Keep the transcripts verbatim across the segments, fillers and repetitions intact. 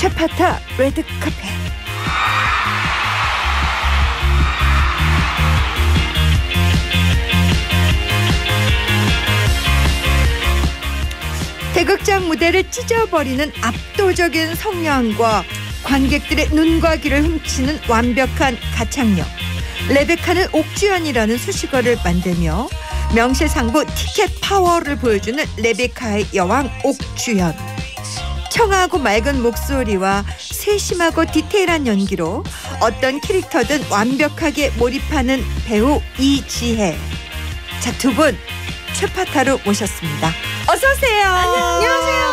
차파타 레드카펫. 대극장 무대를 찢어버리는 압도적인 성량과 관객들의 눈과 귀를 훔치는 완벽한 가창력. 레베카는 옥주현이라는 수식어를 만들며 명실상부 티켓 파워를 보여주는 레베카의 여왕 옥주현. 청아하고 맑은 목소리와 세심하고 디테일한 연기로 어떤 캐릭터든 완벽하게 몰입하는 배우 이지혜. 자, 두 분 최파타로 모셨습니다. 어서 오세요. 안녕하세요.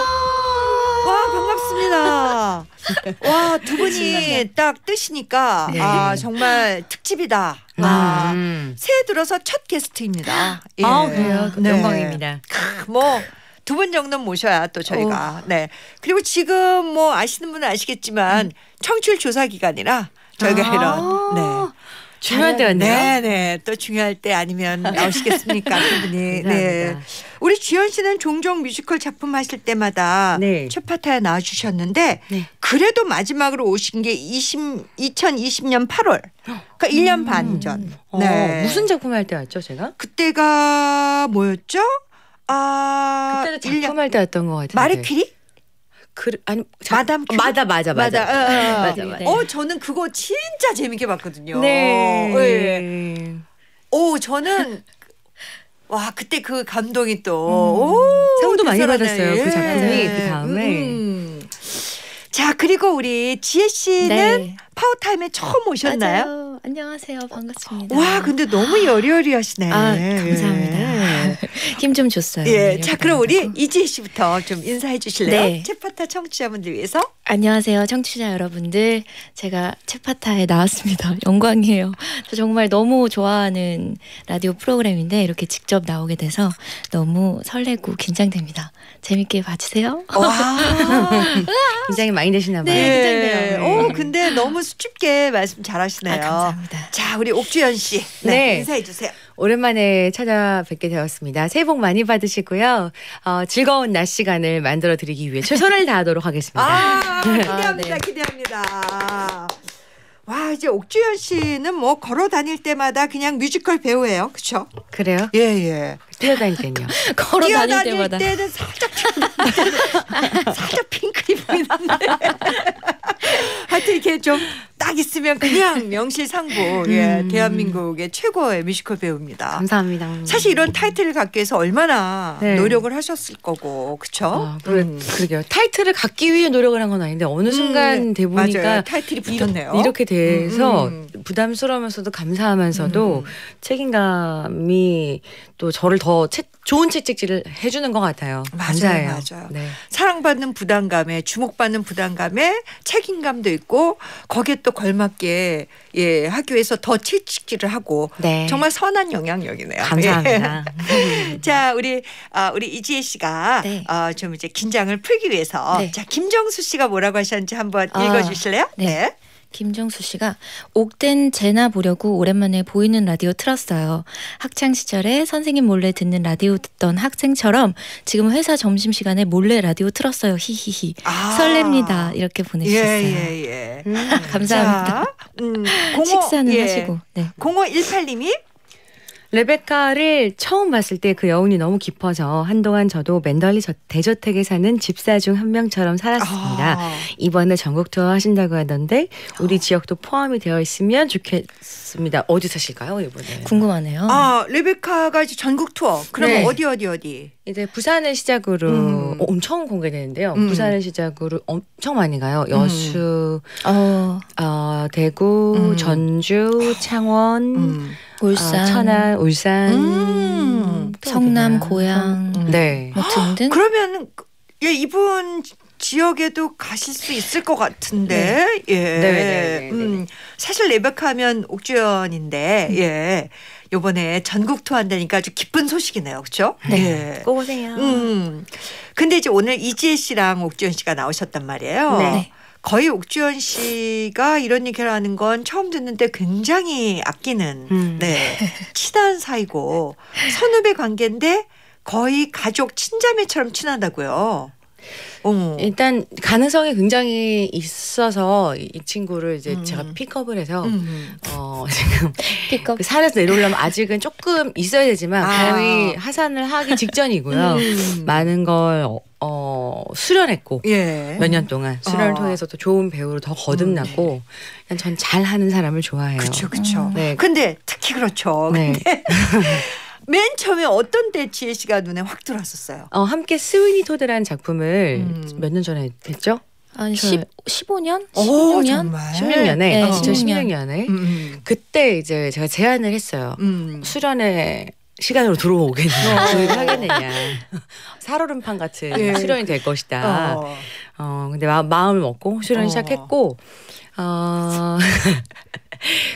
와, 반갑습니다. 와, 두 분이 딱 뜨시니까 네. 아, 정말 특집이다. 아, 음. 새해 들어서 첫 게스트입니다. 예. 아, 그래요? 네. 영광입니다. 뭐 두 분 정도는 모셔야 또 저희가. 오. 네. 그리고 지금 뭐 아시는 분은 아시겠지만 음. 청취율 조사 기간이라 저희가 아. 이런 네. 중요할 때였네요. 네, 네. 또 중요할 때 아니면 나오시겠습니까, 두 분이. 네. 우리 주현 씨는 종종 뮤지컬 작품 하실 때마다 네. 최파타에 나와주셨는데 네. 그래도 마지막으로 오신 게 이천이십 년 팔월. 그러니까 음. 일 년 반 전. 네. 어, 무슨 작품 할 때였죠, 제가? 그때가 뭐였죠? 아, 그때는 작품 할 때였던 것 같은데. 마르퀴리? 그 아니 자, 마담 큐리? 맞아 맞아 맞아 맞아, 어, 맞아, 맞아. 어 저는 그거 진짜 재밌게 봤거든요. 네. 네. 오 저는 와 그때 그 감동이 또 음, 상도 많이 받았어요. 예. 그 작품이 그 다음에 음. 자 그리고 우리 지혜 씨는 네. 파워타임에 처음 오셨나요? 맞아요. 안녕하세요. 반갑습니다. 와 근데 너무 여리여리하시네. 아, 감사합니다. 힘 좀 줬어요. 예, 자 그럼 우리 이지혜 씨부터 좀 인사해 주실래요? 네. 최파타 청취자분들 위해서. 안녕하세요. 청취자 여러분들. 제가 최파타에 나왔습니다. 영광이에요. 저 정말 너무 좋아하는 라디오 프로그램인데 이렇게 직접 나오게 돼서 너무 설레고 긴장됩니다. 재밌게 봐주세요. 긴장이 많이 되시나 봐요. 네, 긴장돼요. 네. 오, 근데 너무 수줍게 말씀 잘하시네요. 아, 감사합니다. 자, 우리 옥주현 씨. 네, 네. 인사해 주세요. 오랜만에 찾아뵙게 되었습니다. 새해 복 많이 받으시고요. 어, 즐거운 낮 시간을 만들어드리기 위해 최선을 다하도록 하겠습니다. 아, 기대합니다. 아, 네. 기대합니다. 와 이제 옥주현 씨는 뭐 걸어 다닐 때마다 그냥 뮤지컬 배우예요, 그렇죠? 그래요? 예예. 예. 뛰어다닐 때는요. 걸어 다닐 때마다. 때는 살짝 살짝 핑클이 보이는데. 하여튼 이렇게 좀 딱 있으면 그냥 명실상부 예 음. 대한민국의 최고의 뮤지컬 배우입니다. 감사합니다. 사실 이런 타이틀을 갖기 위해서 얼마나 네. 노력을 하셨을 거고, 그렇죠? 아, 그래, 음. 그러게요. 타이틀을 갖기 위해 노력을 한 건 아닌데 어느 순간 음, 돼 보니까 맞아요. 타이틀이 붙었네요. 이렇게 돼서 음. 부담스러우면서도 감사하면서도 음. 책임감이 또 저를 더 채, 좋은 채찍질을 해주는 것 같아요. 맞아요, 맞아요. 네. 사랑받는 부담감에 주목받는 부담감에 책임감도 있고 거기에 또 걸맞게 예 하기 위해서 더 채찍질을 하고 네. 정말 선한 영향력이네요. 감사합니다. 예. 자 우리 어, 우리 이지혜 씨가 네. 어, 좀 이제 긴장을 풀기 위해서 네. 자 김정수 씨가 뭐라고 하셨는지 한번 어, 읽어주실래요? 네. 네. 김정수 씨가 옥된 제나 보려고 오랜만에 보이는 라디오 틀었어요. 학창시절에 선생님 몰래 듣는 라디오 듣던 학생처럼 지금 회사 점심시간에 몰래 라디오 틀었어요. 히히히. 아. 설렙니다. 이렇게 보내주셨어요. 예, 예, 예. 음. 감사합니다. 자, 음, 공오, 식사는 예. 하시고. 네. 공오일팔 님이 레베카를 처음 봤을 때 그 여운이 너무 깊어서 한동안 저도 맨덜리 대저택에 사는 집사 중 한 명처럼 살았습니다. 아. 이번에 전국 투어 하신다고 하던데 우리 어. 지역도 포함이 되어 있으면 좋겠습니다. 어디 사실까요 이번에? 궁금하네요. 아 레베카가 이제 전국 투어. 그럼 네. 어디 어디 어디? 이제 부산을 시작으로 음. 엄청 공개되는데요. 음. 부산을 시작으로 엄청 많이 가요. 여수, 음. 어. 어, 대구, 음. 전주, 창원, 음. 울산, 어, 천안, 울산, 음. 성남, 고양, 음. 네. 등등. 그러면 예, 이분 지역에도 가실 수 있을 것 같은데, 네. 예. 네네네. 음, 사실 레베카하면 옥주현인데, 음. 예. 요번에 전국 투어 한다니까 아주 기쁜 소식이네요. 그렇죠? 네. 예. 꼭 오세요. 음. 근데 이제 오늘 이지혜 씨랑 옥주현 씨가 나오셨단 말이에요. 네. 거의 옥주현 씨가 이런 얘기를 하는 건 처음 듣는데 굉장히 아끼는 음. 네. 친한 사이고 선후배 관계인데 거의 가족 친자매처럼 친하다고요. 어. 일단 가능성이 굉장히 있어서 이 친구를 이제 음. 제가 픽업을 해서 음. 어, 지금 픽업. 그 산에서 내려오려면 아직은 조금 있어야 되지만 아. 거의 하산을 하기 직전이고요. 음. 많은 걸 어, 수련했고 예. 몇 년 동안 수련을 어. 통해서 또 좋은 배우로 더 거듭났고 음. 전 잘하는 사람을 좋아해요. 그렇죠, 그렇죠. 음. 네. 근데 특히 그렇죠. 네. 근데 맨 처음에 어떤 때 지혜 씨가 눈에 확 들어왔었어요? 어, 함께 스위니 토드라는 작품을 음. 몇 년 전에 했죠? 한 십오 년? 오, 십육 년? 정말? 십육 년에 네, 어. 이천십육 년에 음. 그때 이제 제가 제안을 했어요. 음. 수련회 시간으로 들어오겠냐, 저희가 하겠느냐. 살얼음판 같은 예. 수련이 될 것이다. 어, 어 근데 마, 마음을 먹고 수련을 어. 시작했고 어.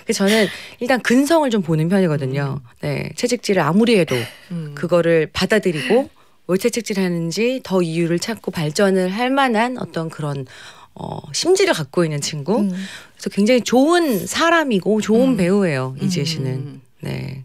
그 저는 일단 근성을 좀 보는 편이거든요. 음. 네, 채찍질을 아무리 해도 음. 그거를 받아들이고 왜 채찍질하는지 더 이유를 찾고 발전을 할 만한 어떤 그런 어, 심지를 갖고 있는 친구. 음. 그래서 굉장히 좋은 사람이고 좋은 음. 배우예요, 이지혜 씨는. 네.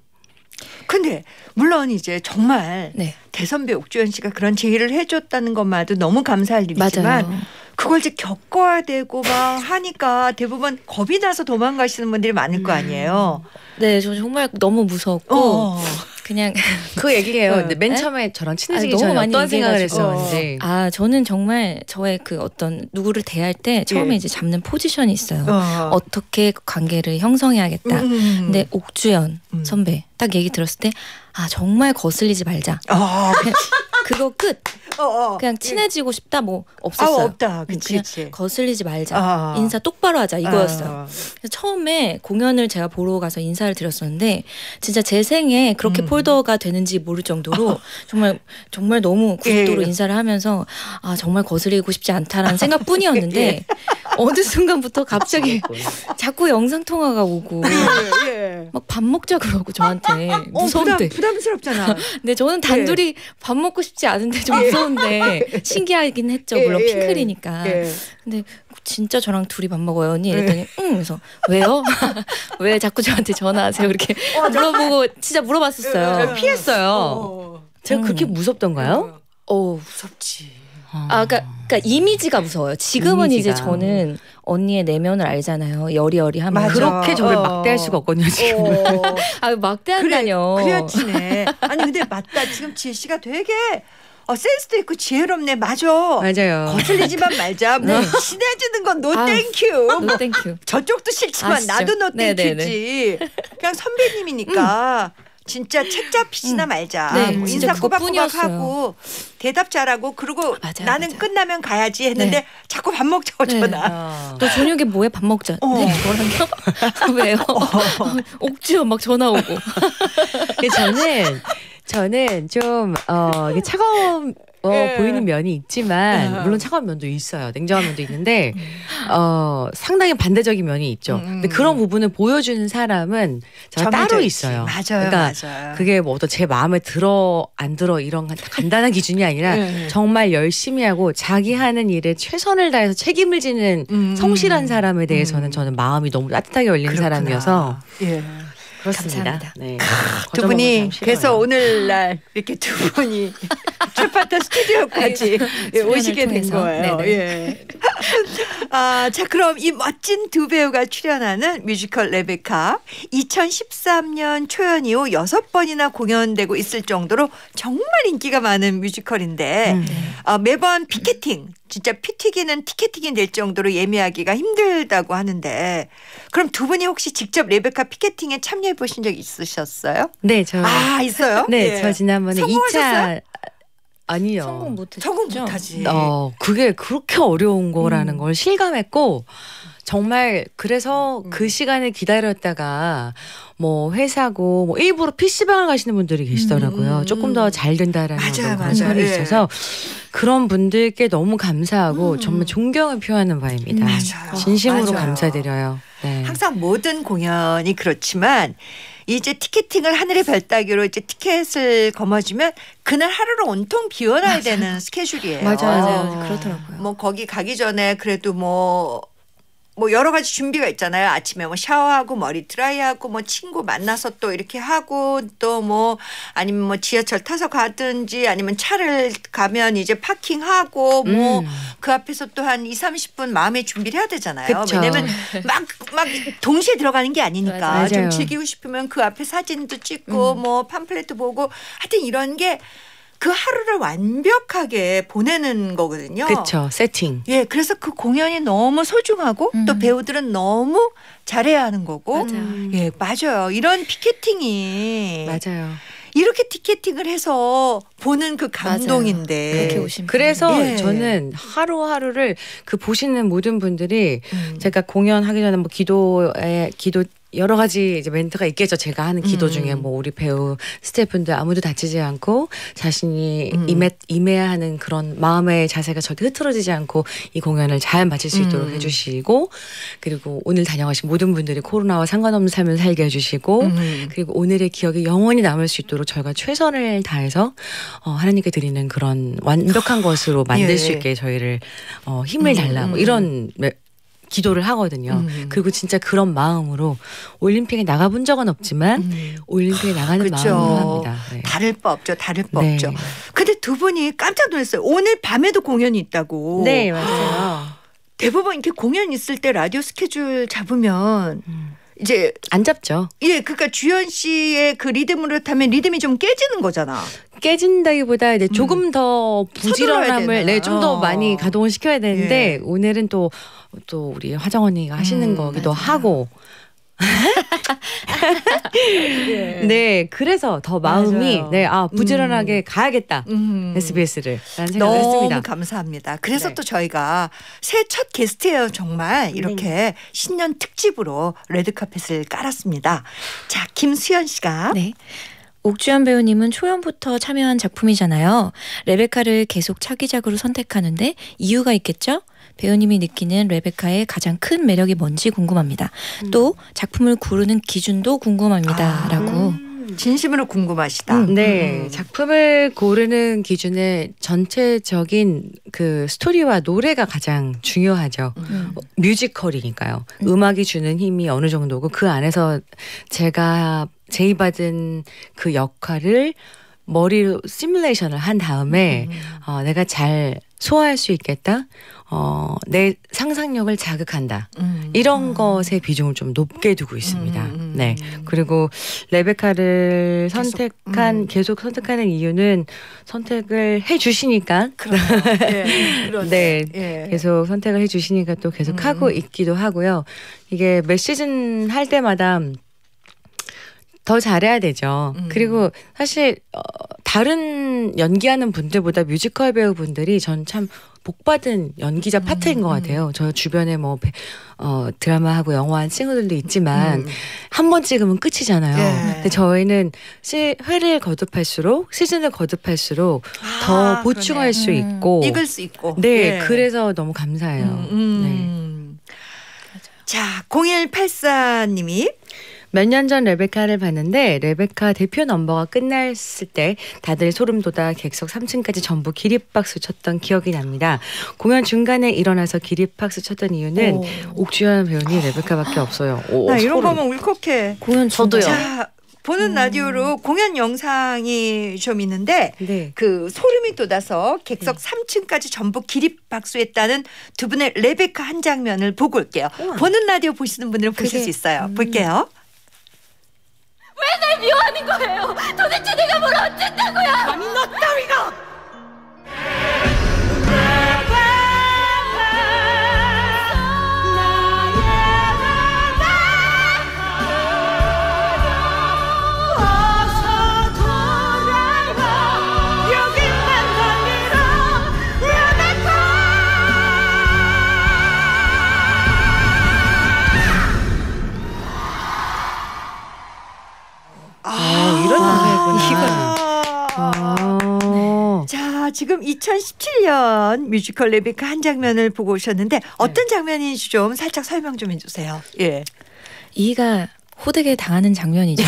근데 물론 이제 정말 네. 대선배 옥주현 씨가 그런 제의를 해줬다는 것만도 너무 감사할 일이지만 맞아요. 그걸 이제 겪어야 되고 막 하니까 대부분 겁이 나서 도망가시는 분들이 많을 음. 거 아니에요. 네, 저 정말 너무 무서웠고 어. 그냥 그 얘기예요. 근데 맨 처음에 저랑 친해지기 전에 어떤 생각을 했었는지. 아, 저는 정말 저의 그 어떤 누구를 대할 때 처음에 예. 이제 잡는 포지션이 있어요. 어. 어떻게 관계를 형성해야겠다. 음. 근데 옥주현 음. 선배 딱 얘기 들었을 때 아, 정말 거슬리지 말자. 어. 그거 끝. 어, 어. 그냥 친해지고 싶다 뭐 없었어요. 아, 없다. 그치, 그냥 그치. 거슬리지 말자. 아. 인사 똑바로 하자 이거였어요. 아. 그래서 처음에 공연을 제가 보러 가서 인사를 드렸었는데 진짜 제 생에 그렇게 음. 폴더가 되는지 모를 정도로 아. 정말 정말 너무 굿도로 예. 인사를 하면서 아 정말 거슬리고 싶지 않다라는 생각뿐이었는데 예. 어느 순간부터 갑자기 자꾸 영상통화가 오고 예. 예. 막 밥 먹자 그러고 저한테 무서운데 어, 부담, 부담스럽잖아. 근데 저는 단둘이 예. 밥 먹고 싶지 않은데 좀 예. 무서운데 신기하긴 했죠. 물론 예, 예. 핑클이니까. 예. 근데 진짜 저랑 둘이 밥 먹어요 언니 이랬더니 예. 응 그래서 왜요? 왜 자꾸 저한테 전화하세요? 이렇게 어, 물어보고 진짜 물어봤었어요. 피했어요. 어. 제가 음. 그렇게 무섭던가요? 어 무섭지. 아, 그러니까, 그러니까 이미지가 무서워요. 지금은 이미지가. 이제 저는 언니의 내면을 알잖아요. 여리여리하면 그렇게 저를 어. 막대할 수가 없거든요. 지금. 어. 아, 막대한다뇨. 그래, 그래야 지네. 아니 근데 맞다. 지금 지혜 씨가 되게 어, 센스도 있고 지혜롭네. 맞아. 맞아요. 거슬리지만 말자. 뭐 네. 친해지는 건 노 땡큐. 노 땡큐. 저쪽도 싫지만 아시죠? 나도 노 땡큐지. 그냥 선배님이니까. 음. 진짜 책 잡히지나 응. 말자. 네, 뭐 인사 꼬박꼬박하고 대답 잘하고 그리고 맞아요, 나는 맞아요. 끝나면 가야지 했는데 네. 자꾸 밥 먹자고 네. 전화. 너 저녁에 뭐해? 밥 먹자. 어. 네, 저랑요? 왜요? 어. 옥주현 막 전화 오고. 저는 저는 좀 어, 이게 차가운 어, 예. 보이는 면이 있지만 예. 물론 차가운 면도 있어요. 냉정한 면도 있는데 어, 상당히 반대적인 면이 있죠. 음. 근데 그런 부분을 보여주는 사람은 제가 따로 있어요. 맞아요. 그러니까 맞아요. 그게 뭐 어떤 제 마음에 들어 안 들어 이런 간단한 기준이 아니라 예. 정말 열심히 하고 자기 하는 일에 최선을 다해서 책임을 지는 음. 성실한 사람에 대해서는 음. 저는 마음이 너무 따뜻하게 열린 그렇구나. 사람이어서 예. 그렇습니다. 네. 두 분이 그래서 오늘날 이렇게 두 분이 최파타 스튜디오까지 네, 오시게 된 거예요. 예. 아, 자 그럼 이 멋진 두 배우가 출연하는 뮤지컬 레베카 이천십삼 년 초연 이후 여섯 번이나 공연되고 있을 정도로 정말 인기가 많은 뮤지컬인데 음. 아, 매번 피켓팅 진짜 피 튀기는 티켓팅이 될 정도로 예매하기가 힘들다고 하는데 그럼 두 분이 혹시 직접 레베카 피켓팅에 참여해 보신 적 있으셨어요? 네, 저 아 있어요? 네, 예. 저 지난번에 성공하셨어요? 이 차 아니요. 성공 못했죠. 성공 못하지. 어, 그게 그렇게 어려운 거라는 음. 걸 실감했고 정말 그래서 음. 그 시간을 기다렸다가 뭐 회사고 뭐 일부러 피씨방을 가시는 분들이 계시더라고요. 음. 조금 더 잘 된다라는 맞아요, 그런 편이 예. 있어서 그런 분들께 너무 감사하고 음. 정말 존경을 표하는 바입니다. 음. 맞아요. 진심으로 맞아요. 감사드려요. 네. 항상 모든 공연이 그렇지만 이제 티켓팅을 하늘의 별 따기로 이제 티켓을 거머쥐면 그날 하루를 온통 비워놔야 맞아요. 되는 스케줄이에요. 맞아요. 맞아요. 그렇더라고요. 뭐 거기 가기 전에 그래도 뭐 뭐 여러 가지 준비가 있잖아요. 아침에 뭐 샤워하고 머리 드라이하고 뭐 친구 만나서 또 이렇게 하고 또 뭐 아니면 뭐 지하철 타서 가든지 아니면 차를 가면 이제 파킹하고 뭐 그 음. 앞에서 또 한 이삼십 분 마음의 준비를 해야 되잖아요. 그쵸. 왜냐면 막 막 동시에 들어가는 게 아니니까 맞아요. 좀 즐기고 싶으면 그 앞에 사진도 찍고 음. 뭐 팜플렛도 보고 하여튼 이런 게 그 하루를 완벽하게 보내는 거거든요. 그렇죠. 세팅. 예, 그래서 그 공연이 너무 소중하고 음. 또 배우들은 너무 잘해야 하는 거고. 맞아요. 예, 맞아요. 이런 피켓팅이. 맞아요. 이렇게 티켓팅을 해서 보는 그 감동인데. 그래서 예. 저는 하루하루를 그 보시는 모든 분들이 음. 제가 공연하기 전에 뭐 기도에 기도 여러 가지 이제 멘트가 있겠죠. 제가 하는 기도 음. 중에 뭐 우리 배우 스태프분들 아무도 다치지 않고 자신이 음. 임해, 임해야 하는 그런 마음의 자세가 절대 흐트러지지 않고 이 공연을 잘 마칠 수 있도록 음. 해주시고, 그리고 오늘 다녀가신 모든 분들이 코로나와 상관없는 삶을 살게 해주시고 음. 그리고 오늘의 기억이 영원히 남을 수 있도록 저희가 최선을 다해서 어, 하나님께 드리는 그런 완벽한 것으로 만들 예. 수 있게 저희를 어, 힘을 달라 뭐 이런 기도를 하거든요. 음. 그리고 진짜 그런 마음으로 올림픽에 나가본 적은 없지만 음. 올림픽에 나가는 그렇죠. 마음으로 합니다. 네. 다를 바 없죠. 다를 바 네. 없죠. 근데 두 분이 깜짝 놀랐어요. 오늘 밤에도 공연이 있다고. 네. 맞아요. 대부분 이렇게 공연 있을 때 라디오 스케줄 잡으면 음. 이제 안 잡죠. 예, 그러니까 주현 씨의 그 리듬으로 타면 리듬이 좀 깨지는 거잖아. 깨진다기보다 이제 조금 음. 더 부지런함을 네, 좀 더 많이 가동을 시켜야 되는데 예. 오늘은 또 또 우리 화정 언니가 하시는 음, 거기도 맞아요. 하고. 네. 네, 그래서 더 마음이 네, 아 부지런하게 음. 가야겠다 음. 에스비에스를 라는 생각을 너무 했습니다. 너무 감사합니다. 그래서 네. 또 저희가 새 첫 게스트예요. 정말 이렇게 네. 신년 특집으로 레드카펫을 깔았습니다. 자, 김수현 씨가 네. 옥주현 배우님은 초연부터 참여한 작품이잖아요. 레베카를 계속 차기작으로 선택하는데 이유가 있겠죠? 배우님이 느끼는 레베카의 가장 큰 매력이 뭔지 궁금합니다. 음. 또 작품을 고르는 기준도 궁금합니다. 아, 라고. 음. 진심으로 궁금하시다. 음, 네. 음. 작품을 고르는 기준에 전체적인 그 스토리와 노래가 가장 중요하죠. 음. 뮤지컬이니까요. 음. 음악이 주는 힘이 어느 정도고 그 안에서 제가 제의받은 그 역할을 머리로 시뮬레이션을 한 다음에 음. 어, 내가 잘 소화할 수 있겠다. 어, 내 상상력을 자극한다. 음. 이런 음. 것에 비중을 좀 높게 두고 있습니다. 음. 네. 그리고 레베카를 계속, 선택한 음. 계속 선택하는 이유는 선택을 해 주시니까 네. 네. 예. 계속 선택을 해 주시니까 또 계속 음. 하고 있기도 하고요. 이게 몇 시즌 할 때마다 더 잘해야 되죠. 음. 그리고 사실 어, 다른 연기하는 분들보다 뮤지컬 배우분들이 전 참 복받은 연기자 파트인 음. 것 같아요. 저 주변에 뭐 어, 드라마하고 영화한 친구들도 있지만 음. 한 번 찍으면 끝이잖아요. 예. 근데 저희는 시, 회를 거듭할수록 시즌을 거듭할수록 아, 더 보충할 그러네. 수 있고 음. 익을 수 있고 네. 예. 그래서 너무 감사해요. 음, 음. 네. 자, 공일팔사 님이 몇 년 전 레베카를 봤는데 레베카 대표 넘버가 끝났을 때 다들 소름 돋아 객석 삼 층까지 전부 기립박수 쳤던 기억이 납니다. 공연 중간에 일어나서 기립박수 쳤던 이유는 오. 옥주현 배우님 레베카밖에 없어요. 오, 나 이런 거면 울컥해. 공연 저도요. 자, 보는 음. 라디오로 공연 영상이 좀 있는데 네. 그 소름이 돋아서 객석 네. 삼 층까지 전부 기립박수했다는 두 분의 레베카 한 장면을 보고 올게요. 우와. 보는 라디오 보시는 분들은 그게, 보실 수 있어요. 음. 볼게요. 왜 날 미워하는 거예요? 도대체 내가 뭘 어쨌다고요? 아니 너 따위가! 지금 이천십칠 년 뮤지컬 레베카 한 장면을 보고 오셨는데 어떤 네. 장면인지 좀 살짝 설명 좀 해주세요. 예, 이가 호되게 당하는 장면이죠.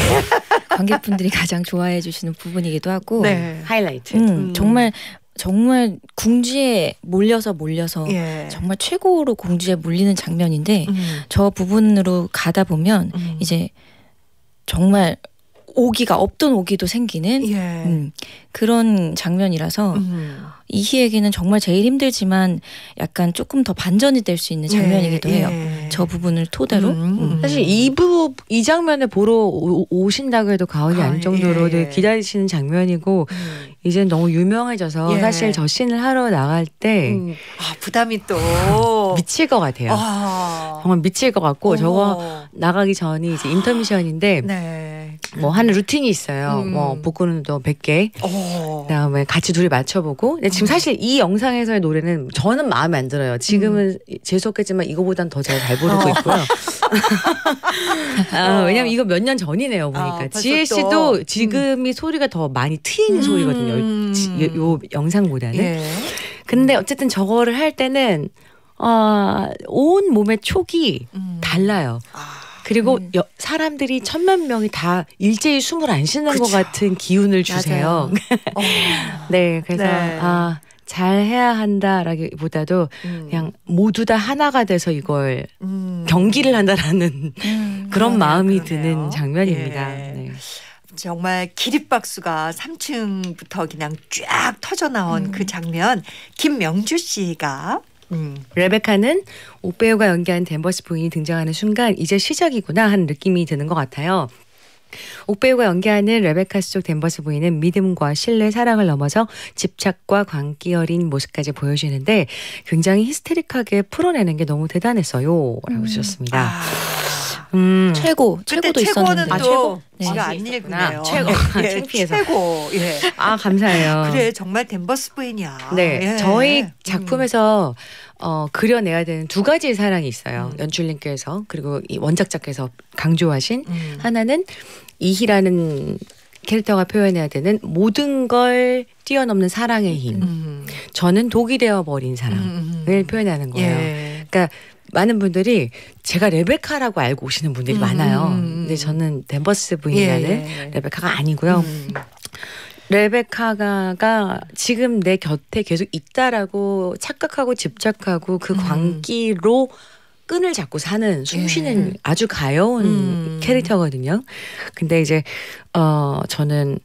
관객분들이 가장 좋아해 주시는 부분이기도 하고 네. 하이라이트. 음, 음. 정말 정말 궁지에 몰려서 몰려서 예. 정말 최고로 궁지에 몰리는 장면인데 음. 저 부분으로 가다 보면 음. 이제 정말 오기가 없던 오기도 생기는 예. 음, 그런 장면이라서 음. 이희에게는 정말 제일 힘들지만 약간 조금 더 반전이 될 수 있는 장면이기도 예. 해요. 예. 저 부분을 토대로. 음. 음. 사실 이부 이 장면을 보러 오, 오신다고 해도 과언이 아닐 정도로 예. 기다리시는 장면이고 음. 이제 너무 유명해져서 예. 사실 저 씬을 하러 나갈 때 음. 아, 부담이 또 미칠 것 같아요. 아. 정말 미칠 것 같고 오. 저거 나가기 전이 이제 인터미션인데. 네. 뭐 하는 루틴이 있어요. 음. 뭐 복근도 백 개 오. 그다음에 같이 둘이 맞춰보고. 근데 지금 사실 이 영상에서의 노래는 저는 마음에 안 들어요. 지금은 음. 재수없겠지만 이거보단 더 잘 잘 부르고 어. 있고요. 아, 어. 왜냐면 이거 몇 년 전이네요 보니까. 아, 지혜 씨도 지금이 음. 소리가 더 많이 트이는 음. 소리거든요. 요, 요 영상보다는. 예. 근데 어쨌든 저거를 할 때는 어, 온 몸의 촉이 음. 달라요. 아. 그리고 음. 여, 사람들이 천만 명이 다 일제히 숨을 안 쉬는 그쵸. 것 같은 기운을 주세요. 네, 그래서 네. 아, 잘해야 한다라기보다도 음. 그냥 모두 다 하나가 돼서 이걸 음. 경기를 한다라는 음. 그런 음. 마음이 그러네요. 드는 장면입니다. 예. 네. 정말 기립박수가 삼 층부터 그냥 쫙 터져나온 음. 그 장면. 김명주 씨가 음. 레베카는 옥배우가 연기한 댄버스 부인이 등장하는 순간 이제 시작이구나 하는 느낌이 드는 것 같아요. 옥배우가 연기하는 레베카 속 댄버스 부인은 믿음과 신뢰, 사랑을 넘어서 집착과 광기 어린 모습까지 보여주는데 굉장히 히스테릭하게 풀어내는 게 너무 대단했어요. 라고 음. 주셨습니다. 아. 음. 최고, 최고도 있었는데. 아, 최고? 네. 아, 안 읽네요. 최고. 예, 최고. 예. 아, 감사해요. 그래, 정말 댄버스 부인이야. 네. 예. 저희 작품에서 음. 어, 그려내야 되는 두 가지의 사랑이 있어요. 음. 연출님께서 그리고 이 원작자께서 강조하신 음. 하나는 이희라는 캐릭터가 표현해야 되는 모든 걸 뛰어넘는 사랑의 힘. 음. 저는 독이 되어버린 사랑을 음. 표현하는 거예요. 예. 그러니까 많은 분들이 제가 레베카라고 알고 오시는 분들이 음. 많아요. 근데 저는 댄버스 부인이라는 예. 레베카가 아니고요. 음. 레베카가 지금 내 곁에 계속 있다라고 착각하고 집착하고 그 음. 광기로 끈을 잡고 사는 숨쉬는 예. 아주 가여운 음. 캐릭터거든요. 근데 이제 어 저는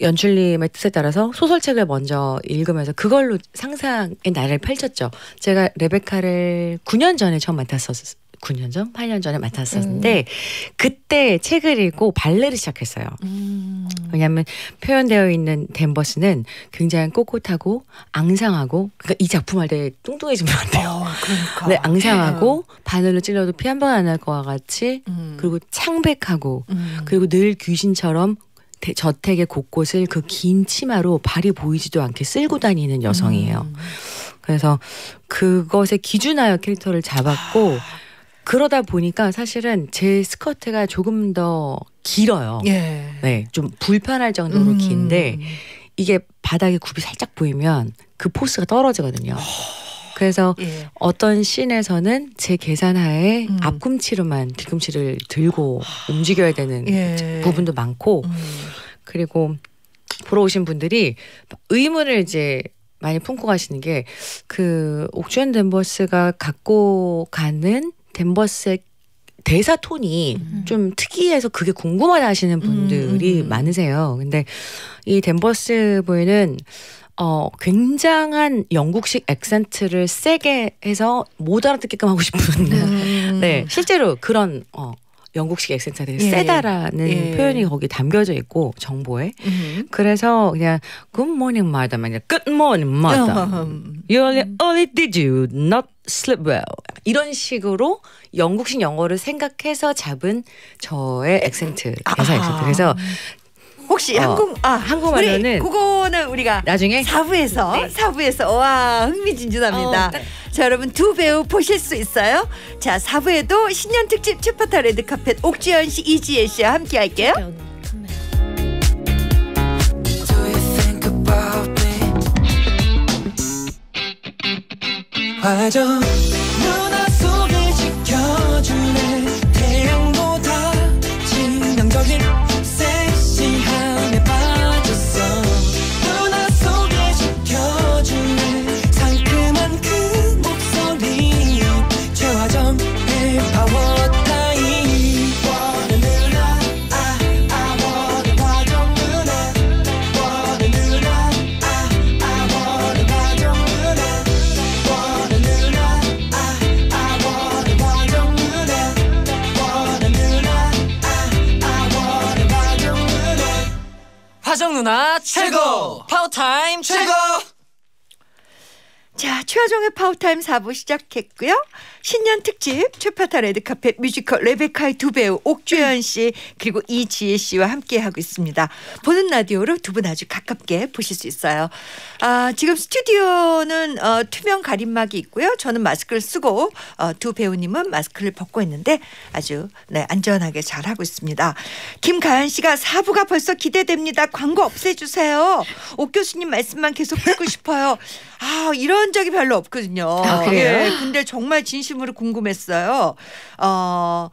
연출님의 뜻에 따라서 소설책을 먼저 읽으면서 그걸로 상상의 나를 펼쳤죠. 제가 레베카를 구 년 전에 처음 맡았었어요. 구 년 전? 팔 년 전에 맡았었는데 음. 그때 책을 읽고 발레를 시작했어요. 음. 왜냐하면 표현되어 있는 댄버스는 굉장히 꼿꼿하고 앙상하고 그러니까 이 작품 할 때 뚱뚱해지면 안 돼요. 어, 그러니까. 네, 앙상하고 네. 바늘로 찔러도 피 한 번 안 날 것과 같이 음. 그리고 창백하고 음. 그리고 늘 귀신처럼 저택의 곳곳을 그 긴 치마로 발이 보이지도 않게 쓸고 다니는 여성이에요. 음. 그래서 그것에 기준하여 캐릭터를 잡았고 그러다 보니까 사실은 제 스커트가 조금 더 길어요. 예. 네, 좀 불편할 정도로 음. 긴데 이게 바닥에 굽이 살짝 보이면 그 포스가 떨어지거든요. 그래서 예. 어떤 씬에서는 제 계산하에 음. 앞꿈치로만 뒤꿈치를 들고 움직여야 되는 예. 부분도 많고 음. 그리고 보러 오신 분들이 의문을 이제 많이 품고 가시는 게 그 옥주현 댄버스가 갖고 가는 댄버스의 대사 톤이 음. 좀 특이해서 그게 궁금하다 하시는 분들이 음. 많으세요. 근데 이 댄버스 부인은 어, 굉장한 영국식 액센트를 세게 해서 못 알아듣게끔 하고 싶은 음. 네, 실제로 그런 어, 영국식 액센트가 되게 예. 세다라는 예. 표현이 거기 담겨져 있고 정보에 음. 그래서 그냥 Good morning, madam. Good morning, madam. You only, only did you not sleep well. 이런 식으로 영국식 영어를 생각해서 잡은 저의 액센트, 대사 액센트. 그래서 혹시 어, 한국 아 한국말로는 그거는 우리가 나중에 사부에서 사부에서 네. 와 흥미진진합니다. 어, 네. 자 여러분 두 배우 보실 수 있어요. 자 사부에도 신년 특집 최파타 레드카펫 옥주현 씨, 이지혜 씨와 함께할게요. 섹시함에 빠졌어 누나 소개시켜 조윤아 최고! 파워타임 최고! 자, 최화정의 파워타임 사 부 시작했고요. 신년 특집 최파타 레드카펫 뮤지컬 레베카의 두 배우 옥주현 씨 그리고 이지혜 씨와 함께하고 있습니다. 보는 라디오로 두 분 아주 가깝게 보실 수 있어요. 아, 지금 스튜디오는 어, 투명 가림막이 있고요. 저는 마스크를 쓰고 어, 두 배우님은 마스크를 벗고 있는데 아주 네, 안전하게 잘하고 있습니다. 김가연 씨가 사 부가 벌써 기대됩니다. 광고 없애주세요. 옥 교수님 말씀만 계속 듣고 싶어요. 아, 이런 적이 별로 없거든요. 아, 그래요? 예, 근데 정말 진심으로 궁금했어요. 어,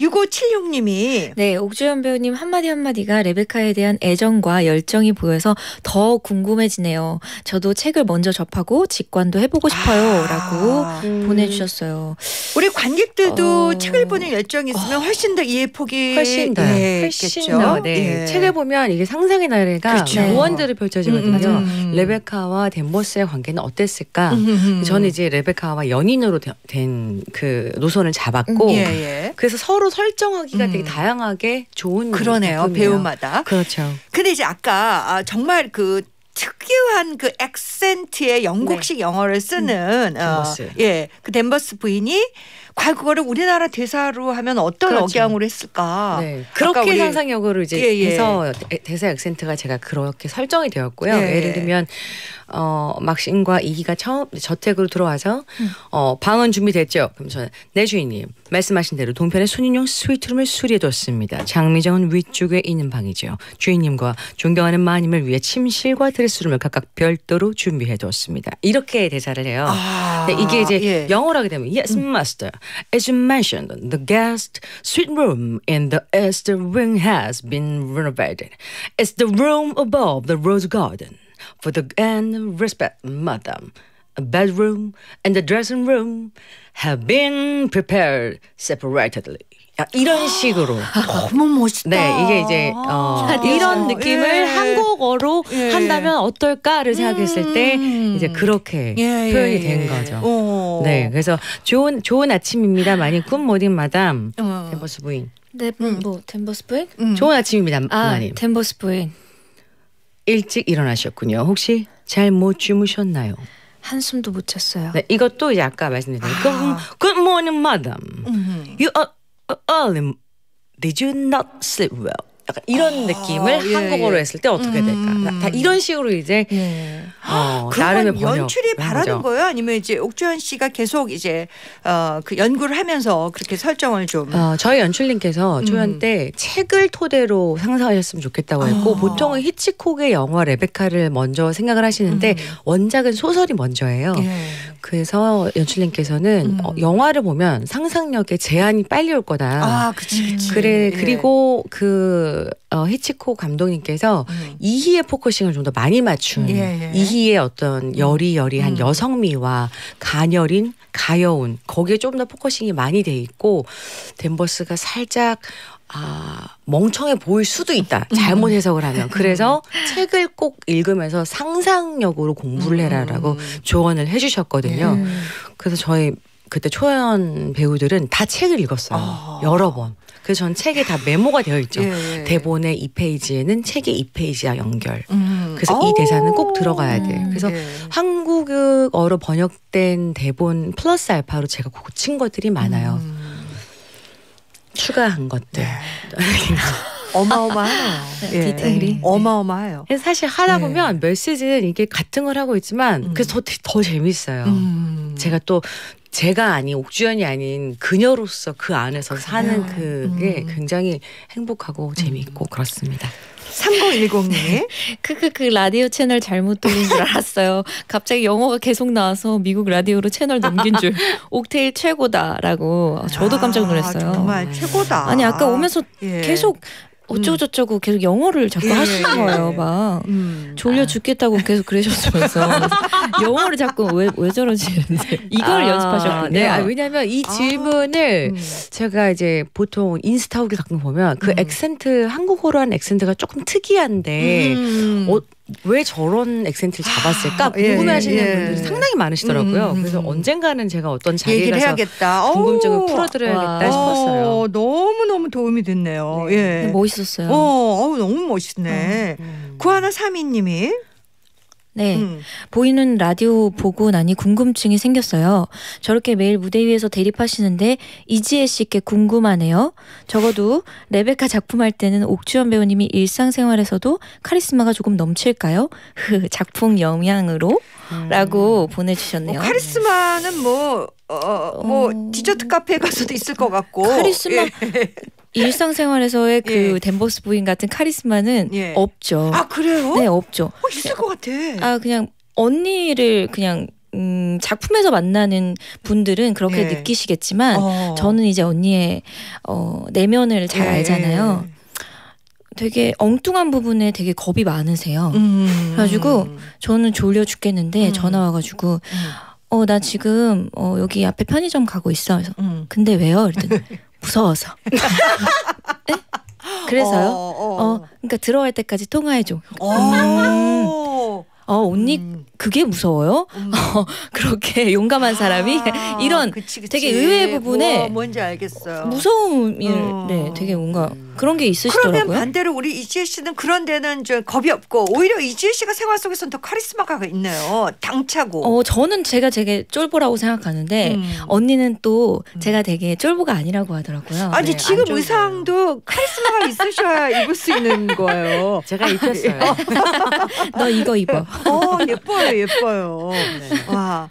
육오칠육 님이 네, 옥주현 배우님 한마디 한마디가 레베카에 대한 애정과 열정이 보여서 더 궁금해지네요. 저도 책을 먼저 접하고 직관도 해보고 싶어요. 아, 라고 음. 보내주셨어요. 우리 관객들도 어. 책을 보는 열정이 있으면 어. 훨씬 더 이해 폭이 훨씬 더 예, 훨씬 더 네. 예. 책을 보면 이게 상상의 나래가 그렇죠. 네. 무언들이 펼쳐지거든요. 음. 레베카와 댄버스의 관계는 어땠을까? 음. 저는 이제 레베카와 연인으로 된 그 노선을 잡았고 음. 예, 예. 그래서 서로 설정하기가 음. 되게 다양하게 좋은 그러네요. 작품이에요. 배우마다. 그렇죠. 근데 이제 아까 아, 정말 그 특유한 그 액센트의 영국식 네. 영어를 쓰는 음. 댄버스. 어, 예, 그 댄버스 부인이 과거를 우리나라 대사로 하면 어떤 그렇죠. 억양으로 했을까? 네. 그렇게 상상력으로 이제 예, 예. 해서 대사 액센트가 제가 그렇게 설정이 되었고요. 예. 예를 들면 어, 막신과 이기가 처음 저택으로 들어와서 음. 어, 방은 준비됐죠. 그럼 저는 네 주인님 말씀하신 대로 동편에 손님용 스위트룸을 수리해뒀습니다. 장미정은 위쪽에 있는 방이죠. 주인님과 존경하는 마님을 위해 침실과 드레스룸을 각각 별도로 준비해뒀습니다. 이렇게 대사를 해요. 아, 이게 이제 예. 영어로 하게 되면 Yes, 음. Master. As you mentioned, the guest suite room in the east wing has been renovated. It's the room above the rose garden. For the and respect, Madam, a bedroom and the dressing room have been prepared separately. 야, 이런 식으로 너무 멋있다. 네, 이게 이제 어, 이런 느낌을 예. 한국어로 예. 한다면 어떨까를 생각했을 음. 때 이제 그렇게 예. 표현이 된 거죠. 오. 네, 그래서 좋은 좋은 아침입니다. 많이 꿈 모닝 마담 댄버스 부인. 네, 음. 뭐 댄버스 부인? 음. 좋은 아침입니다, 마님. 아, 댄버스 부인. 일찍 일어나셨군요. 혹시 잘 못 주무셨나요? 한숨도 못 잤어요. 네, 이것도 이제 아까 말씀드린 아. Good morning, madam. 음. You are early. Did you not sleep well? 약간 이런 아. 느낌을 예, 한국어로 예. 했을 때 어떻게 음. 될까? 다 이런 식으로 이제 예. 어, 나름의 번역. 연출이 바라는 거예요? 아니면 이제 옥주현 씨가 계속 이제 어, 그 연구를 하면서 그렇게 설정을 좀. 어, 저희 연출님께서 음. 초연 때 책을 토대로 상상하셨으면 좋겠다고 했고 어. 보통은 히치콕의 영화 레베카를 먼저 생각을 하시는데 음. 원작은 소설이 먼저예요. 예. 그래서 연출님께서는 음. 어, 영화를 보면 상상력의 제한이 빨리 올 거다. 아, 그치, 그치. 그래, 그리고 예. 그 어, 히치콕 감독님께서 음. 이희의 포커싱을 좀 더 많이 맞춘 예, 예. 이희의 어떤 여리여리한 음. 여성미와 가녀린 가여운 거기에 좀 더 포커싱이 많이 돼 있고 댄버스가 살짝 아, 멍청해 보일 수도 있다. 잘못 해석을 하면. 그래서 책을 꼭 읽으면서 상상력으로 공부를 해라라고 음. 조언을 해주셨거든요. 예. 그래서 저희 그때 초연 배우들은 다 책을 읽었어요. 아. 여러 번. 그래서 전 책에 다 메모가 되어 있죠. 예. 대본의 이 페이지에는 책의 이 페이지와 연결. 음. 그래서 오. 이 대사는 꼭 들어가야 돼. 그래서 예. 한국어로 번역된 대본 플러스 알파로 제가 고친 것들이 많아요. 음. 추가한 것들. 네. 어마어마해요. 예. 디테일이. 어마어마해요. 사실 하다 보면 예. 메시지는 이게 같은 걸 하고 있지만 음. 그래서 더, 더 재밌어요. 음. 제가 또 제가 아닌 옥주현이 아닌 그녀로서 그 안에서 사는 그게 음. 굉장히 행복하고 재미있고 음. 그렇습니다. 삼공일공 님. 크크크 라디오 채널 잘못 돌린 줄 알았어요. 갑자기 영어가 계속 나와서 미국 라디오로 채널 넘긴 줄. 옥테일 최고다라고 저도 깜짝 놀랐어요. 아, 정말 최고다. 아니 아까 오면서 예. 계속 어쩌고저쩌고 계속 영어를 자꾸 예. 하시는 거예요. 막 음. 졸려 죽겠다고 계속 그러셨으면서 영어를 자꾸 왜, 왜 저러지 이걸 아, 연습하셨군요. 네, 아, 왜냐하면 이 질문을 아, 음. 제가 이제 보통 인스타 후기 가끔 보면 그 음. 액센트 한국어로 한 액센트가 조금 특이한데 음. 어, 왜 저런 액센트를 잡았을까 궁금해하시는 예, 예. 분들이 상당히 많으시더라고요. 음, 그래서 음. 언젠가는 제가 어떤 자리에 가서 궁금증을 풀어드려야겠다 와. 싶었어요. 너무너무 도움이 됐네요. 네. 예. 멋있었어요. 어, 어, 너무 멋있네. 어. 음. 구하나삼이님이 네. 음. 보이는 라디오 보고 나니 궁금증이 생겼어요. 저렇게 매일 무대 위에서 대립하시는데 이지혜 씨께 궁금하네요. 적어도 레베카 작품할 때는 옥주현 배우님이 일상생활에서도 카리스마가 조금 넘칠까요? 작품 영향으로? 음. 라고 보내주셨네요. 어, 카리스마는 뭐, 어, 뭐 어... 디저트 카페에 가서도 있을 것 같고. 카리스마? 예. 일상생활에서의 그 예. 댄버스 부인 같은 카리스마는 예. 없죠. 아 그래요? 네 없죠. 어, 있을 것 같아. 아 그냥 언니를 그냥 음, 작품에서 만나는 분들은 그렇게 예. 느끼시겠지만 어. 저는 이제 언니의 어, 내면을 잘 예. 알잖아요. 되게 엉뚱한 부분에 되게 겁이 많으세요. 음. 그래가지고 저는 졸려 죽겠는데 음. 전화 와가지고 음. 어, 나 지금 어, 여기 앞에 편의점 가고 있어. 그래서 음. 근데 왜요? 이랬더니 무서워서. 네? 그래서요. 어, 어. 어, 그러니까 들어갈 때까지 통화해줘. 어, 어 언니 음. 그게 무서워요? 음. 어, 그렇게 용감한 사람이 아, 이런 그치, 그치. 되게 의외의 부분에 우와, 뭔지 알겠어요. 무서움이 어. 네, 되게 뭔가 그런 게 있으시더라고요. 그러면 반대로 우리 이지혜 씨는 그런 데는 좀 겁이 없고 오히려 이지혜 씨가 생활 속에서는 더 카리스마가 있네요. 당차고. 어, 저는 제가 되게 쫄보라고 생각하는데 음. 언니는 또 제가 되게 쫄보가 아니라고 하더라고요. 아니 네, 지금 의상도 카리스마가 있으셔야 입을 수 있는 거예요. 제가 입혔어요. 너 이거 입어. 어, 예뻐요, 예뻐요. 네. 와,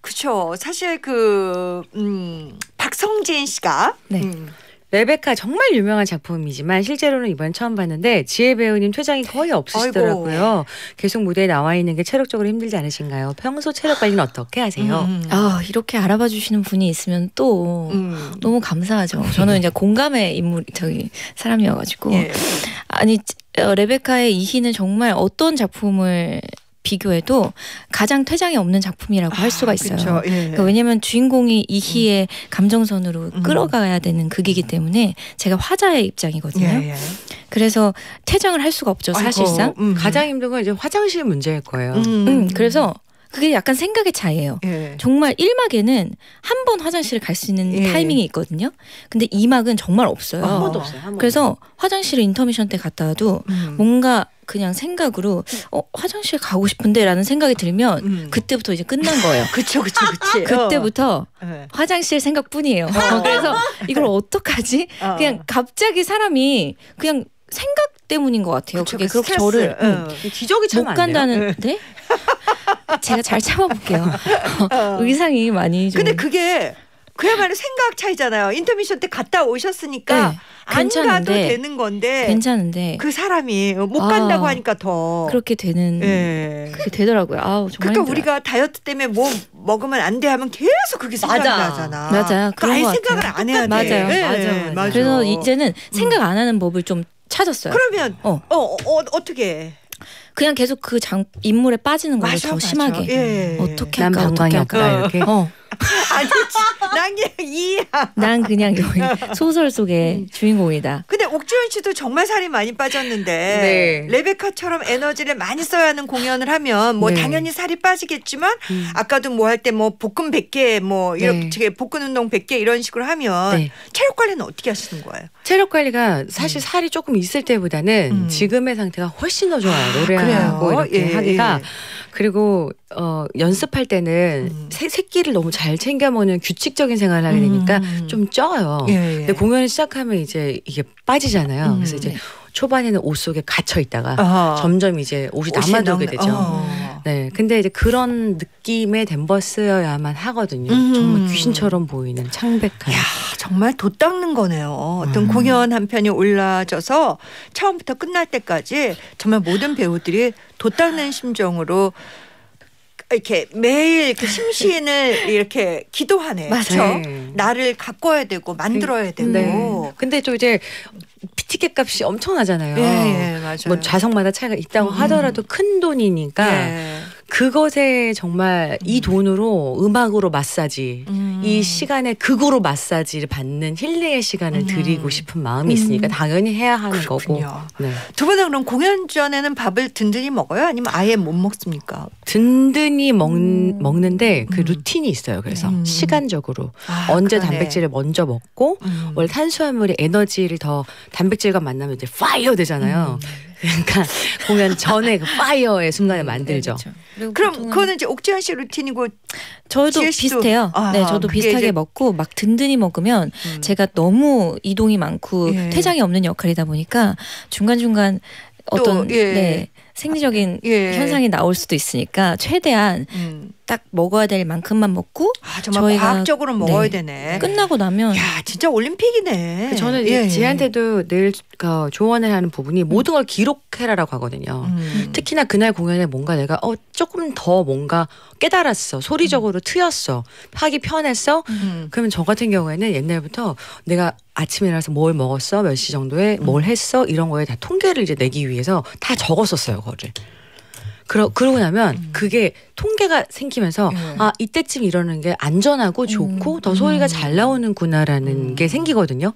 그쵸. 사실 그 음, 박성진 씨가. 네. 음. 레베카 정말 유명한 작품이지만 실제로는 이번에 처음 봤는데 지혜 배우님 퇴장이 거의 없으시더라고요. 아이고. 계속 무대에 나와 있는 게 체력적으로 힘들지 않으신가요? 평소 체력 관리는 어떻게 하세요? 음. 아 이렇게 알아봐 주시는 분이 있으면 또 음. 너무 감사하죠. 저는 이제 공감의 인물 저기 사람이어가지고 예. 아니 레베카의 이희는 정말 어떤 작품을 비교해도 가장 퇴장이 없는 작품이라고 할 수가 있어요. 아, 예. 그러니까 왜냐하면 주인공이 이희의 음. 감정선으로 음. 끌어가야 되는 극이기 때문에 제가 화자의 입장이거든요. 예, 예. 그래서 퇴장을 할 수가 없죠. 사실상. 아이고, 음. 가장 힘든 건 이제 화장실 문제일 거예요. 음. 음, 그래서 그게 약간 생각의 차이예요. 예. 정말 일 막에는 한 번 화장실을 갈 수 있는 예. 타이밍이 있거든요. 근데 이 막은 정말 없어요. 한 번도 없어요. 한 번도. 그래서 화장실을 인터미션 때 갔다 와도 음. 뭔가 그냥 생각으로 어 화장실 가고 싶은데 라는 생각이 들면 음. 그때부터 이제 끝난 거예요. 그쵸 그쵸 그치. 그때부터 어. 화장실 생각뿐이에요. 어. 그래서 이걸 어떡하지? 어. 그냥 갑자기 사람이 그냥 생각 때문인 것 같아요. 그쵸, 그게 그렇게 스트레스. 저를 응. 기적이 참 안 돼요. 못 간다는 네? 제가 잘 참아볼게요. 어. 의상이 많이 좀. 근데 그게 그야말로 생각 차이잖아요. 인터미션 때 갔다 오셨으니까 네, 안 가도 되는 건데 괜찮은데 그 사람이 못 아, 간다고 하니까 더 그렇게 되는 네. 그게 되더라고요. 아우, 정말 그러니까 힘들어요. 우리가 다이어트 때문에 뭐 먹으면 안 돼 하면 계속 그게 생각이 맞아. 나잖아. 맞아요. 그런 거 생각을 안 해야 돼. 맞아요. 네, 맞아요. 맞아요. 맞아요. 그래서 이제는 생각 안 하는 법을 좀 찾았어요. 그러면 어, 어, 어, 어 어떻게 해? 그냥 계속 그 장, 인물에 빠지는 거예요. 더 심하게. 예. 어떻게 할까? 난 방광이 없다 이렇게. 어. 아니, 난 그냥 이야. 난 그냥 여기 소설 속의 음. 주인공이다. 근데 옥주현 씨도 정말 살이 많이 빠졌는데 네. 레베카처럼 에너지를 많이 써야 하는 공연을 하면 뭐 네. 당연히 살이 빠지겠지만 음. 아까도 뭐 할 때 뭐 복근 백 개 뭐 이렇게 네. 복근 운동 백 개 이런 식으로 하면 네. 체력 관리는 어떻게 하시는 거예요? 체력 관리가 사실 음. 살이 조금 있을 때보다는 음. 지금의 상태가 훨씬 더 좋아요. 노래하고 그래요? 이렇게 예. 하기가 그리고 어, 연습할 때는 음. 새, 새끼를 너무 잘 챙겨 먹는 규칙적인 생활을 하게 되니까 음. 좀 쪄요. 예, 예. 근데 공연을 시작하면 이제 이게 빠지잖아요. 음. 그래서 이제 초반에는 옷 속에 갇혀 있다가 어허. 점점 이제 옷이, 옷이 남아도게 되죠. 어허. 네, 근데 이제 그런 느낌의 댄버스여야만 하거든요. 음. 정말 귀신처럼 보이는 창백한. 야, 정말 돗닦는 거네요. 어떤 음. 공연 한 편이 올라져서 처음부터 끝날 때까지 정말 모든 배우들이 돗닦는 심정으로. 이렇게 매일 그 심신을 이렇게 기도하네. 맞아요. 네. 나를 가꿔야 되고 만들어야 되고. 네. 근데 또 이제 티켓 값이 엄청나잖아요. 예, 예, 맞아요. 뭐 좌석마다 차이가 있다고 음. 하더라도 큰 돈이니까. 예. 그것에 정말 이 돈으로 음악으로 마사지, 음. 이 시간에 극으로 마사지를 받는 힐링의 시간을 음. 드리고 싶은 마음이 있으니까 당연히 해야 하는 그렇군요. 거고. 네. 두 분은 그럼 공연 전에는 밥을 든든히 먹어요? 아니면 아예 못 먹습니까? 든든히 먹, 음. 먹는데 그 루틴이 있어요. 그래서 음. 시간적으로 아, 언제 그러네. 단백질을 먼저 먹고 음. 원래 탄수화물이 에너지를 더 단백질과 만나면 이제 파이어 되잖아요. 음. 그러니까 공연 전에 그 파이어의 순간을 만들죠. 네, 그렇죠. 그럼 그거는 이제 옥주현 씨 루틴이고 저도 비슷해요. 아, 네, 저도 비슷하게 먹고 막 든든히 먹으면 음. 제가 너무 이동이 많고 예. 퇴장이 없는 역할이다 보니까 중간중간 어떤 또, 예. 네, 생리적인 예. 현상이 나올 수도 있으니까 최대한 음. 딱 먹어야 될 만큼만 먹고 아, 정말 저희가 과학적으로 먹어야 네, 되네. 끝나고 나면 야 진짜 올림픽이네. 저는 예, 지혜한테도 예. 늘 어, 조언을 하는 부분이 음. 모든 걸 기록해라라고 하거든요. 음. 특히나 그날 공연에 뭔가 내가 어 조금 더 뭔가 깨달았어. 소리적으로 음. 트였어. 하기 편했어. 음. 그러면 저 같은 경우에는 옛날부터 내가 아침에 일어나서 뭘 먹었어, 몇 시 정도에 음. 뭘 했어 이런 거에 다 통계를 이제 내기 위해서 다 적었었어요. 그거를. 그러, 그러고 나면 음. 그게 통계가 생기면서 음. 아 이때쯤 이러는 게 안전하고 좋고 음. 더 소리가 잘 나오는구나라는 음. 게 생기거든요.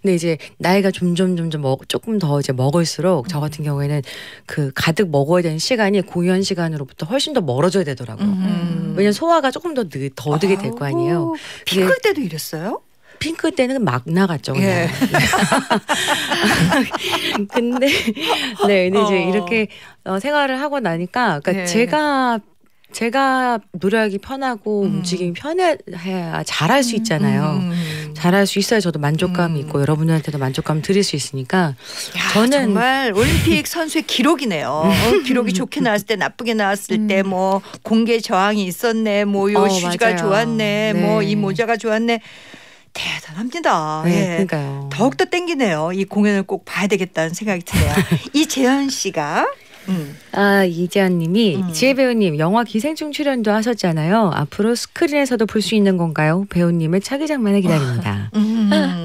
근데 이제 나이가 점점 점점 먹, 조금 더 이제 먹을수록 음. 저 같은 경우에는 그 가득 먹어야 되는 시간이 공연 시간으로부터 훨씬 더 멀어져야 되더라고요. 음. 왜냐면 소화가 조금 더 느, 더디게 될 거 아니에요. 피클 때도 이랬어요? 핑크 때는 막 나갔죠. 예. 근데, 네, 근데 어. 이제 이렇게 생활을 하고 나니까, 그러니까 예. 제가, 제가 노래하기 편하고 음. 움직임이 편해야 잘할 수 있잖아요. 음. 잘할 수 있어야 저도 만족감이 음. 있고 여러분들한테도 만족감 드릴 수 있으니까. 야, 저는 정말 올림픽 선수의 기록이네요. 어, 기록이 좋게 나왔을 때 나쁘게 나왔을 음. 때 뭐 공개 저항이 있었네. 뭐 요 어, 슈즈가 맞아요. 좋았네. 네. 뭐 이 모자가 좋았네. 대단합니다. 네, 예. 그러니까요. 더욱더 땡기네요. 이 공연을 꼭 봐야 되겠다는 생각이 드네요. 이재현 씨가 음. 아 이재현 님이 음. 지혜 배우님 영화 기생충 출연도 하셨잖아요. 앞으로 스크린에서도 볼 수 있는 건가요? 배우님의 차기 장면을 기다립니다. 음.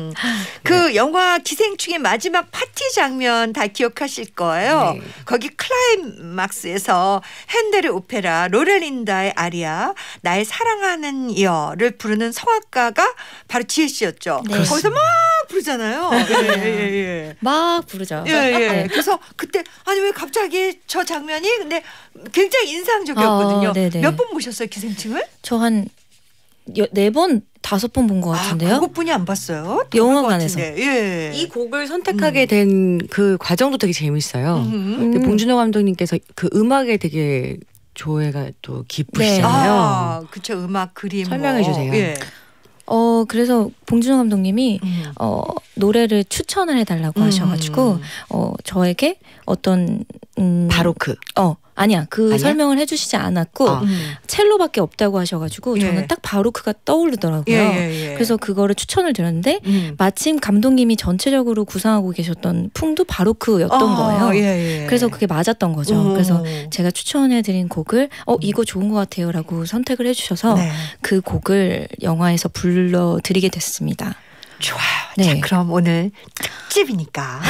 그 네. 영화 기생충의 마지막 파티 장면 다 기억하실 거예요. 네. 거기 클라이막스에서 핸델의 오페라 로렐린다의 아리아 나의 사랑하는 여를 부르는 성악가가 바로 지혜 씨였죠. 네. 거기서 막 부르잖아요. 예, 예, 예. 막 부르죠. 예, 예. 네. 그래서 그때 아니 왜 갑자기 저 장면이 근데 굉장히 인상적이었거든요. 어, 몇 번 보셨어요 기생충을? 저 한 네 번 다섯 번 본 것 같은데요. 아, 그것뿐이 안 봤어요. 영화관에서. 예. 이 곡을 선택하게 음. 된 그 과정도 되게 재밌어요. 근데 봉준호 감독님께서 그 음악에 되게 조예가 또 깊으시잖아요. 네. 아, 그쵸. 음악 그림 설명해 뭐. 주세요. 예. 어 그래서 봉준호 감독님이 음. 어 노래를 추천을 해달라고 음. 하셔가지고 어 저에게 어떤 음, 바로크 어 아니야 그 아니야? 설명을 해주시지 않았고 아. 음. 첼로밖에 없다고 하셔가지고 예. 저는 딱 바로크가 떠오르더라고요. 예, 예, 예. 그래서 그거를 추천을 드렸는데 음. 마침 감독님이 전체적으로 구상하고 계셨던 풍도 바로크였던 아, 거예요. 예, 예. 그래서 그게 맞았던 거죠. 오. 그래서 제가 추천해드린 곡을 어 이거 좋은 것 같아요라고 선택을 해주셔서 네. 그 곡을 영화에서 불러드리게 됐습니다. 좋아요. 네. 자, 그럼 오늘 특집이니까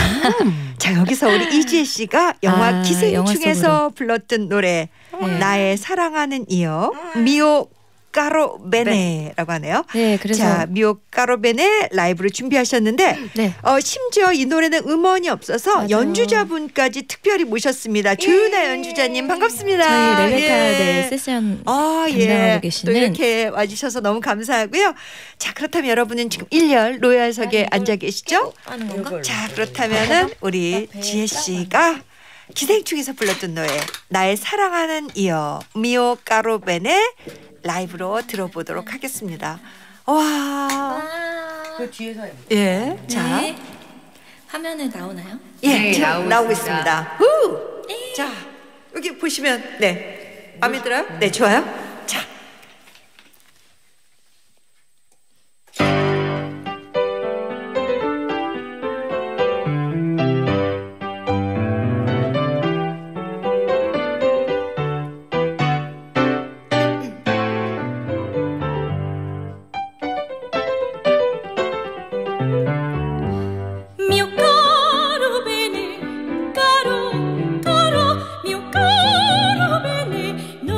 음. 자 여기서 우리 이지혜 씨가 영화 아, 기생충에서 영화 불렀던 노래 네. 나의 사랑하는 이어 미오 까로베네라고 하네요. 네, 그래서 자 미오 까로베네 라이브를 준비하셨는데 네. 어, 심지어 이 노래는 음원이 없어서 맞아요. 연주자분까지 특별히 모셨습니다. 조윤아 예. 연주자님 반갑습니다. 저희 레베카 예. 네, 세션 아, 담당하고 예. 계시는 또 이렇게 와주셔서 너무 감사하고요. 자 그렇다면 여러분은 지금 일 열 로얄석에 앉아 계시죠? 자 그렇다면은 우리 지혜 씨가 기생충에서 불렀던 노래 나의 사랑하는 이어 미오 까로베네 라이브로 들어보도록 하겠습니다. 와. 그 뒤에서 예. 자. 네. 화면에 나오나요? 예. 네, 나오고, 나오고 있습니다. 후. 네. 자. 여기 보시면 네. 마음에 들어요? 네, 좋아요. 자. No.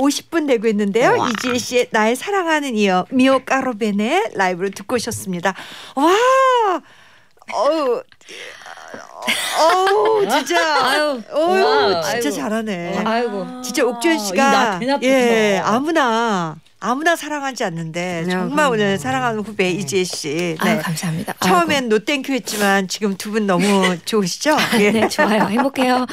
오십 분 되고 있는데요. 우와. 이지혜 씨의 나의 사랑하는 이어 미오 까로벤의 라이브를 듣고 오셨습니다. 와, 어우, 어우, 진짜, 아유, 어우, 진짜 아이고. 잘하네. 아이고, 진짜 옥주현 씨가 예 아무나 아무나 사랑하지 않는데 네, 정말 그럼요. 오늘 사랑하는 후배 네. 이지혜 씨. 네. 아유, 감사합니다. 처음엔 아이고. 노땡큐 했지만 지금 두 분 너무 좋으시죠? 예. 네, 좋아요. 행복해요.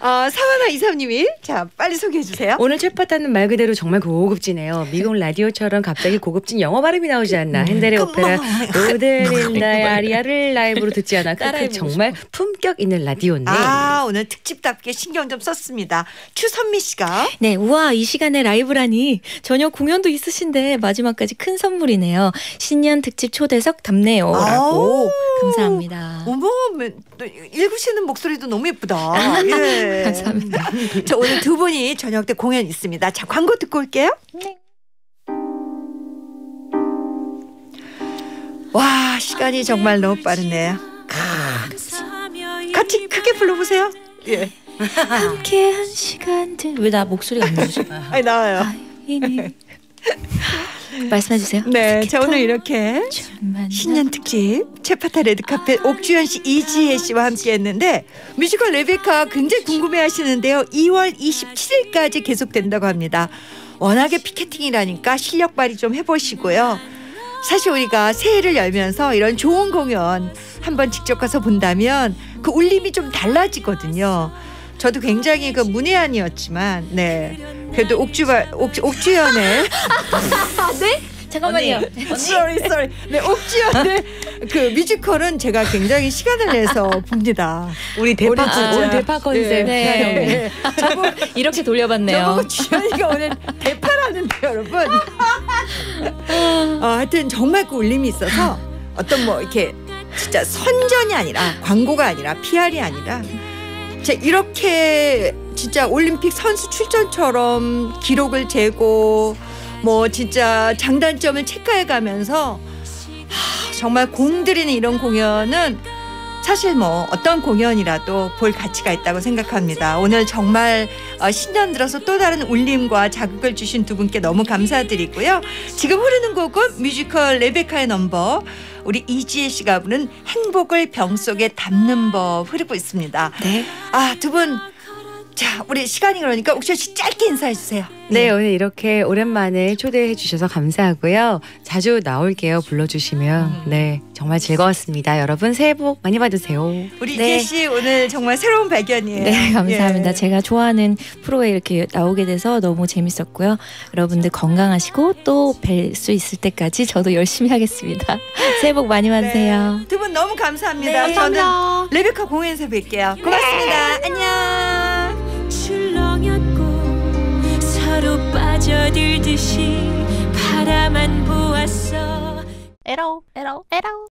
어, 사만화이삼님이 자 빨리 소개해 주세요. 오늘 챗바타는 말 그대로 정말 고급지네요. 미국 라디오처럼 갑자기 고급진 영어 발음이 나오지 않나. 핸델의 오페라 로데릴라의 아리아를 라이브로 듣지 않아. 그 정말 품격 있는 라디오인데. 아, 오늘 특집답게 신경 좀 썼습니다. 추선미 씨가. 네, 우와 이 시간에 라이브라니. 저녁 공연도 있으신데 마지막까지 큰 선물이네요. 신년 특집 초대석 답네요라고. 감사합니다. 어머, 읽으시는 목소리도 너무 예쁘다. 예. 감사합니다. 저 오늘 두 분이 저녁 때 공연 있습니다. 자, 광고 듣고 올게요. 네. 와, 시간이 정말 너무 빠르네요. 같이 크게 불러보세요. 예. 함께한 시간들. 왜 나 목소리가 안 나오지? 아니, 나와요. 말씀해 주세요. 네, 자 오늘 이렇게 신년 특집 최파타 레드카펫 옥주현 씨, 이지혜 씨와 함께했는데 뮤지컬 레베카 굉장히 궁금해하시는데요. 이월 이십칠일까지 계속된다고 합니다. 워낙에 피켓팅이라니까 실력 발휘 좀 해보시고요. 사실 우리가 새해를 열면서 이런 좋은 공연 한번 직접 가서 본다면 그 울림이 좀 달라지거든요. 저도 굉장히 그 문외한이었지만, 네. 그래도 옥주발, 옥주, 옥주현의. 네? 잠깐만요. 언니, 언니? sorry, sorry. 네, 옥주현의 그 뮤지컬은 제가 굉장히 시간을 내서 봅니다. 우리 대파, 아, 우리 대파 컨셉. 네. 네. 네. 저보, 이렇게 돌려봤네요. 저보고 주현이가 오늘 대파라는데, 여러분. 어, 하여튼 정말 그 울림이 있어서 어떤 뭐 이렇게 진짜 선전이 아니라 광고가 아니라 피알이 아니라 자, 이렇게 진짜 올림픽 선수 출전처럼 기록을 재고 뭐 진짜 장단점을 체크해가면서 하, 정말 공들이는 이런 공연은 사실 뭐 어떤 공연이라도 볼 가치가 있다고 생각합니다. 오늘 정말 신년 들어서 또 다른 울림과 자극을 주신 두 분께 너무 감사드리고요. 지금 흐르는 곡은 뮤지컬 레베카의 넘버 우리 이지혜 씨가 부른 행복을 병 속에 담는 법 흐르고 있습니다. 네. 아, 두 분 자, 우리 시간이 그러니까 옥주현 씨 짧게 인사해 주세요. 네, 네, 오늘 이렇게 오랜만에 초대해 주셔서 감사하고요. 자주 나올게요. 불러주시면. 음. 네, 정말 즐거웠습니다. 여러분 새해 복 많이 받으세요. 우리 네. 이지혜 씨 오늘 정말 새로운 발견이에요. 네, 감사합니다. 예. 제가 좋아하는 프로에 이렇게 나오게 돼서 너무 재밌었고요. 여러분들 건강하시고 또 뵐 수 있을 때까지 저도 열심히 하겠습니다. 새해 복 많이 받으세요. 네. 두 분 너무 감사합니다. 네, 감사합니다. 저는 레베카 공연에서 뵐게요. 고맙습니다. 네. 안녕. 출렁였고 서로 빠져들듯이 바라만 보았어. 에러 에러 에러.